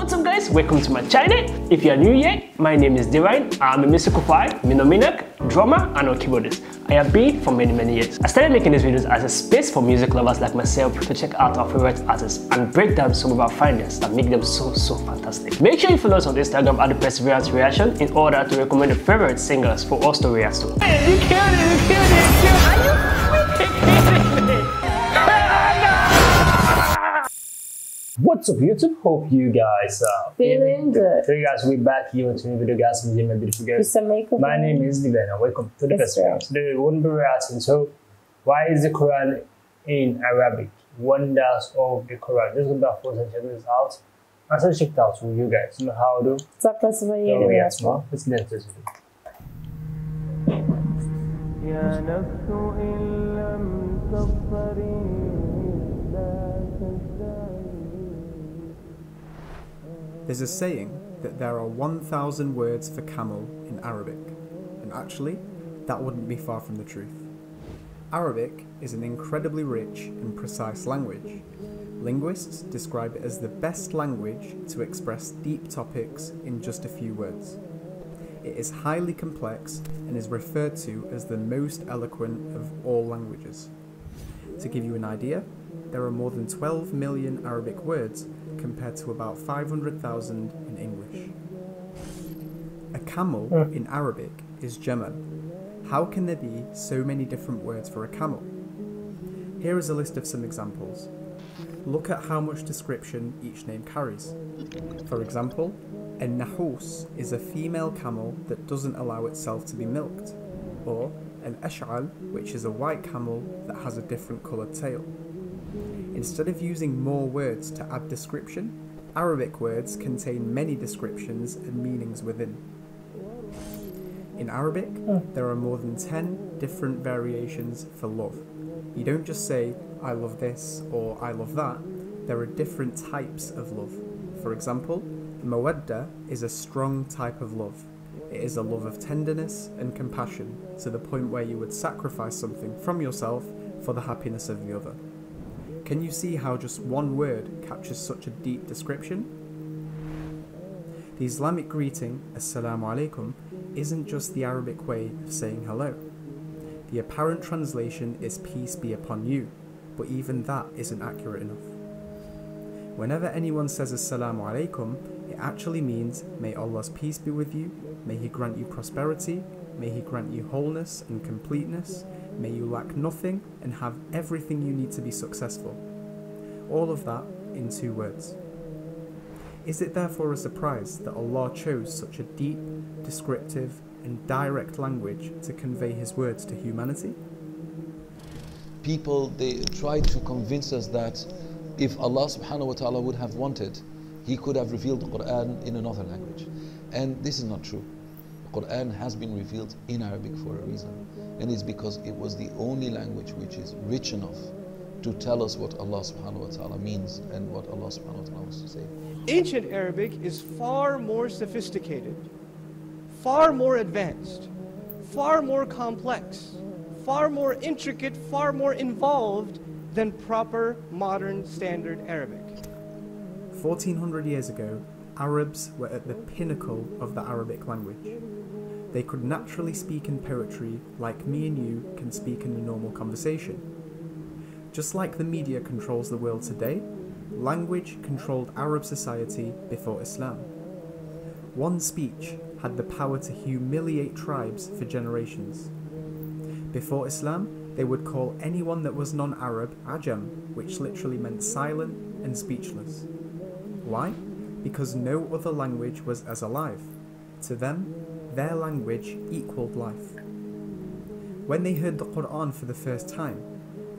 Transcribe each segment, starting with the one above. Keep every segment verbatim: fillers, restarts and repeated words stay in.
What's up guys, welcome to my channel. If you are new here, my name is Devine. I'm a musical fire, minominak, drummer and a keyboardist. I have been for many many years. I started making these videos as a space for music lovers like myself to check out our favorite artists and break down some of our findings that make them so so fantastic. Make sure you follow us on Instagram at the Perseverance Reaction in order to recommend your favorite singers for us to react to. Hey, you killed it, you killed it, you killed it. What's up YouTube? Hope you guys are feeling good. So you guys, we're back here with a new video guys. I'm my beautiful girl. It's a makeover. My name is Devine and welcome to the Perseverance. Today we're going to be reacting to why is the Quran in Arabic? Wonders of the Quran. Just go back first and check this out. And so check it out with you guys. You know how to do react more. Let's get into this video. There's a saying that there are one thousand words for camel in Arabic, and actually, that wouldn't be far from the truth. Arabic is an incredibly rich and precise language. Linguists describe it as the best language to express deep topics in just a few words. It is highly complex and is referred to as the most eloquent of all languages. To give you an idea, there are more than twelve million Arabic words compared to about five hundred thousand in English. A camel in Arabic is jamal. How can there be so many different words for a camel? Here is a list of some examples. Look at how much description each name carries. For example, a nahus is a female camel that doesn't allow itself to be milked, or an ash'al, which is a white camel that has a different coloured tail. Instead of using more words to add description, Arabic words contain many descriptions and meanings within. In Arabic, there are more than ten different variations for love. You don't just say, I love this or I love that. There are different types of love. For example, mawadda is a strong type of love. It is a love of tenderness and compassion to the point where you would sacrifice something from yourself for the happiness of the other. Can you see how just one word captures such a deep description? The Islamic greeting, assalamu alaykum, isn't just the Arabic way of saying hello. The apparent translation is peace be upon you, but even that isn't accurate enough. Whenever anyone says assalamu alaykum, it actually means may Allah's peace be with you, may He grant you prosperity, may He grant you wholeness and completeness, may you lack nothing and have everything you need to be successful. All of that in two words. Is it therefore a surprise that Allah chose such a deep, descriptive and direct language to convey His words to humanity? People, they try to convince us that if Allah subhanahu wa ta'ala would have wanted, He could have revealed the Quran in another language. And this is not true. Quran has been revealed in Arabic for a reason, and it's because it was the only language which is rich enough to tell us what Allah subhanahu wa ta'ala means and what Allah subhanahu wa ta'ala wants to say. Ancient Arabic is far more sophisticated, far more advanced, far more complex, far more intricate, far more involved than proper modern standard Arabic. fourteen hundred years ago, Arabs were at the pinnacle of the Arabic language. They could naturally speak in poetry like me and you can speak in a normal conversation. Just like the media controls the world today, language controlled Arab society before Islam. One speech had the power to humiliate tribes for generations. Before Islam, they would call anyone that was non-Arab Ajam, which literally meant silent and speechless. Why? Because no other language was as alive. To them, their language equaled life. When they heard the Quran for the first time,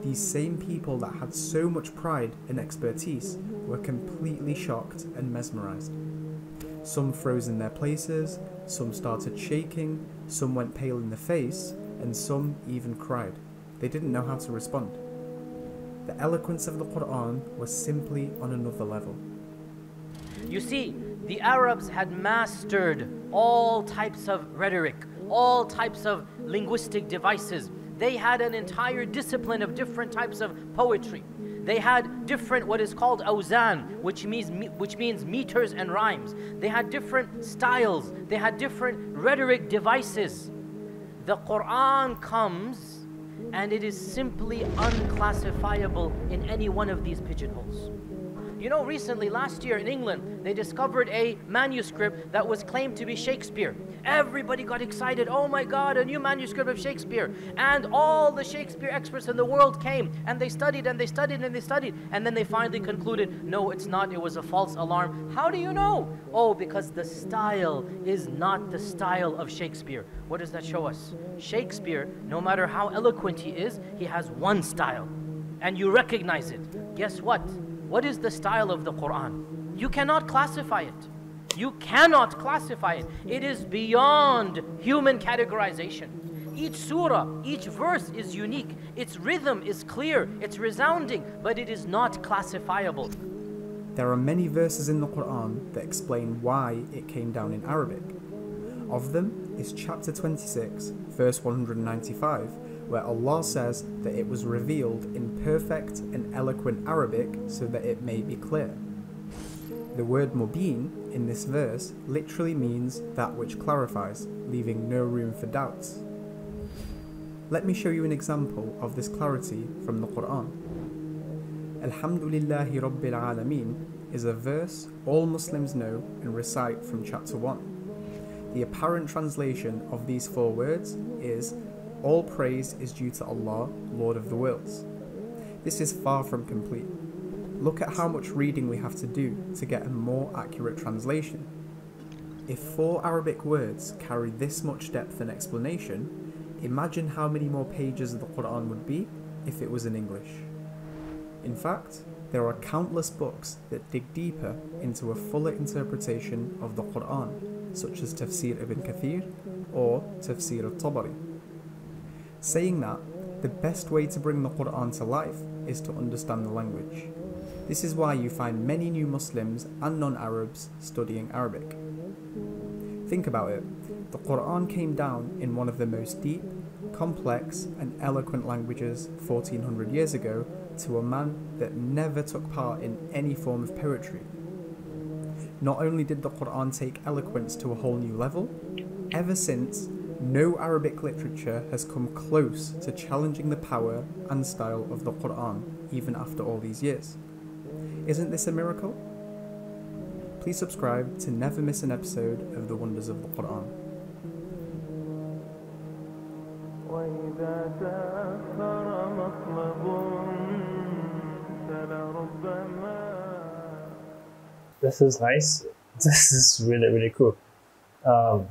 these same people that had so much pride and expertise were completely shocked and mesmerized. Some froze in their places, some started shaking, some went pale in the face, and some even cried. They didn't know how to respond. The eloquence of the Quran was simply on another level. You see, the Arabs had mastered all types of rhetoric, all types of linguistic devices. They had an entire discipline of different types of poetry. They had different what is called awzan, which means, which means meters and rhymes. They had different styles. They had different rhetoric devices. The Quran comes and it is simply unclassifiable in any one of these pigeonholes. You know, recently, last year in England, they discovered a manuscript that was claimed to be Shakespeare. Everybody got excited. Oh my God, a new manuscript of Shakespeare. And all the Shakespeare experts in the world came and they studied and they studied and they studied. And then they finally concluded, no, it's not. It was a false alarm. How do you know? Oh, because the style is not the style of Shakespeare. What does that show us? Shakespeare, no matter how eloquent he is, he has one style. And you recognize it. Guess what? What is the style of the Quran? You cannot classify it. You cannot classify it. It is beyond human categorization. Each surah, each verse is unique. Its rhythm is clear, it's resounding, but it is not classifiable. There are many verses in the Quran that explain why it came down in Arabic. Of them is chapter twenty-six, verse one hundred ninety-five, where Allah says that it was revealed in perfect and eloquent Arabic so that it may be clear. The word mubeen in this verse literally means that which clarifies, leaving no room for doubts. Let me show you an example of this clarity from the Quran. Alhamdulillahi rabbil alamin is a verse all Muslims know and recite from chapter one. The apparent translation of these four words is all praise is due to Allah, Lord of the worlds. This is far from complete. Look at how much reading we have to do to get a more accurate translation. If four Arabic words carry this much depth and explanation, imagine how many more pages of the Quran would be if it was in English. In fact, there are countless books that dig deeper into a fuller interpretation of the Quran, such as Tafsir ibn Kathir or Tafsir al-Tabari. Saying that, the best way to bring the Quran to life is to understand the language. This is why you find many new Muslims and non-Arabs studying Arabic. Think about it, the Quran came down in one of the most deep, complex and eloquent languages fourteen hundred years ago to a man that never took part in any form of poetry. Not only did the Quran take eloquence to a whole new level, ever since, no Arabic literature has come close to challenging the power and style of the Quran, even after all these years. Isn't this a miracle? Please subscribe to never miss an episode of The Wonders of the Quran. This is nice. This is really, really cool. Um,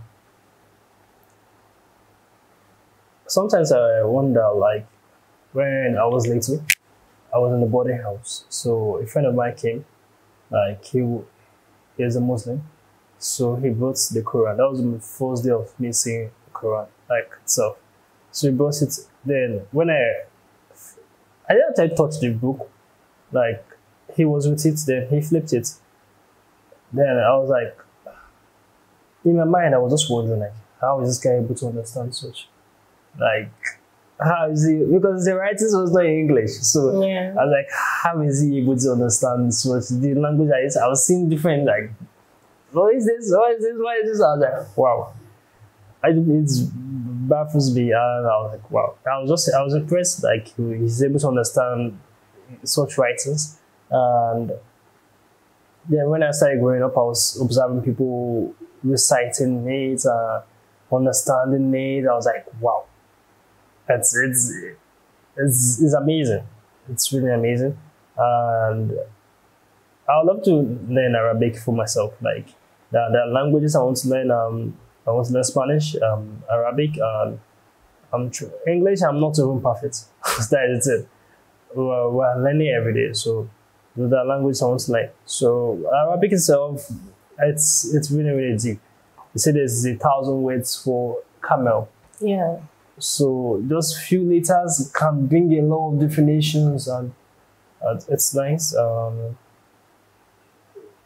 Sometimes I wonder, like, when I was little, I was in the boarding house. So a friend of mine came, like, he, he is a Muslim. So he brought the Quran. That was the first day of me seeing the Quran, like, itself. So he brought it. Then when I, I didn't touch the book, like, he was with it, then he flipped it. Then I was like, in my mind, I was just wondering, like, how is this guy able to understand such? Like, how is he? Because the writing was not in English, so yeah. I was like, how is he able to understand so much the language? I used, I was seeing different, like, what is this? What is this? What is this? I was like, wow, I, it baffles me. And I was like, wow, I was just, I was impressed. Like, he's able to understand such writings. And yeah, when I started growing up, I was observing people reciting it, uh, understanding it. I was like, wow. It's, it's, it's, it's amazing. It's really amazing. And I would love to learn Arabic for myself. Like, there, there are languages I want to learn. Um, I want to learn Spanish, um, Arabic, and I'm English. I'm not even perfect. That is it. We're, we're learning every day. So there are languages I want to learn. So Arabic itself, it's, it's really, really deep. You see, there's a thousand words for camel. Yeah. So those few letters can bring a lot of definitions, and uh, it's nice. Um,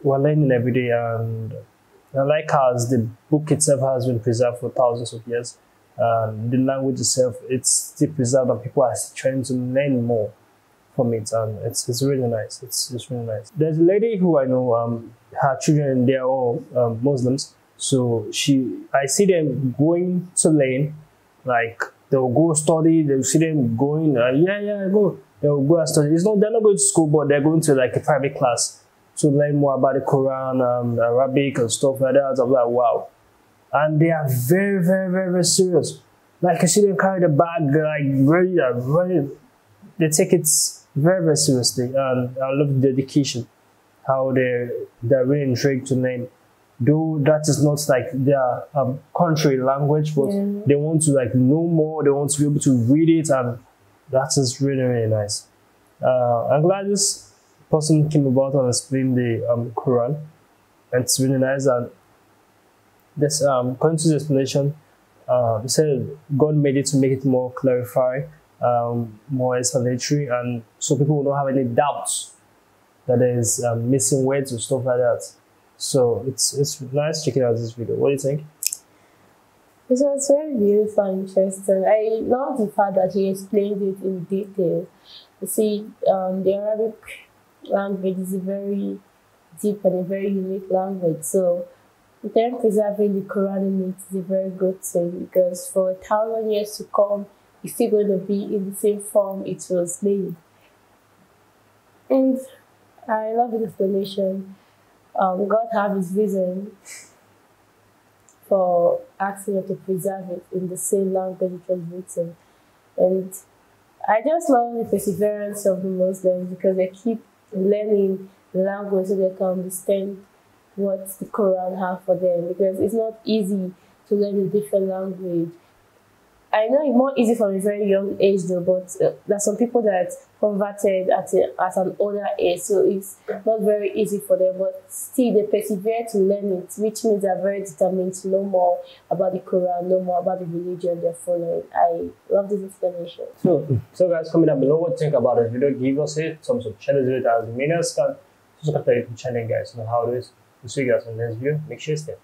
we're learning every day, and I like how the book itself has been preserved for thousands of years. Um, the language itself, it's still preserved, and people are trying to learn more. for me. It's, um, it's, it's really nice. It's, it's really nice. There's a lady who I know, um, her children, they are all um, Muslims. So she, I see them going to lane, like they'll go study, they'll see them going, uh, yeah, yeah, go. They'll go and study. It's not, they're not going to school, but they're going to like a private class to learn more about the Quran, um, Arabic and stuff like that. I'm like, wow. And they are very, very, very, very serious. Like I see them carry the bag, they're like really, uh, really, they take it very, very seriously. And I love the dedication, how they're, they're really intrigued to learn. Though that is not like their um, country language, but yeah. They want to like know more, they want to be able to read it, and that is really, really nice. Uh, I'm glad this person came about and explained the um, Quran. It's really nice, and this um, going to the explanation, uh, it said God made it to make it more clarified, um, more explanatory, and so people will not have any doubts that there is um, missing words or stuff like that. So it's it's nice checking out this video. What do you think? It was very beautiful and interesting. I love the fact that he explained it in detail. You see, um, the Arabic language is a very deep and a very unique language. So them preserving the Quran in it is a very good thing, because for a thousand years to come, it's still going to be in the same form it was made. And I love the explanation. Um, God have his reason for asking us to preserve it in the same language it was written. And I just love the perseverance of the Muslims, because they keep learning the language so they can understand what the Quran have for them, because it's not easy to learn a different language. I know it's more easy from a very young age though, but uh, there are some people that converted at, a, at an older age, so it's not very easy for them, but still they persevere to learn it, which means they're very determined to know more about the Quran, know more about the religion they're following. I love this explanation. So, so guys, comment down below what you think about this video. Give us a thumbs up, share this video as many as can, subscribe to the YouTube channel, guys, you know how it is. We'll see you guys in the next video. Make sure you stay.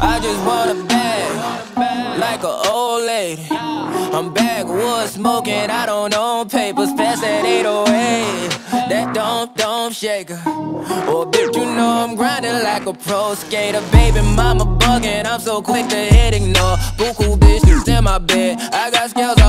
I just want a bag, like an old lady. I'm backwoods smoking, I don't own papers, pass that eight oh eight. That don't, don't shake her. Oh, bitch, you know I'm grinding like a pro skater. Baby mama bugging, I'm so quick to hit ignore. Buku bitches in my bed, I got scales all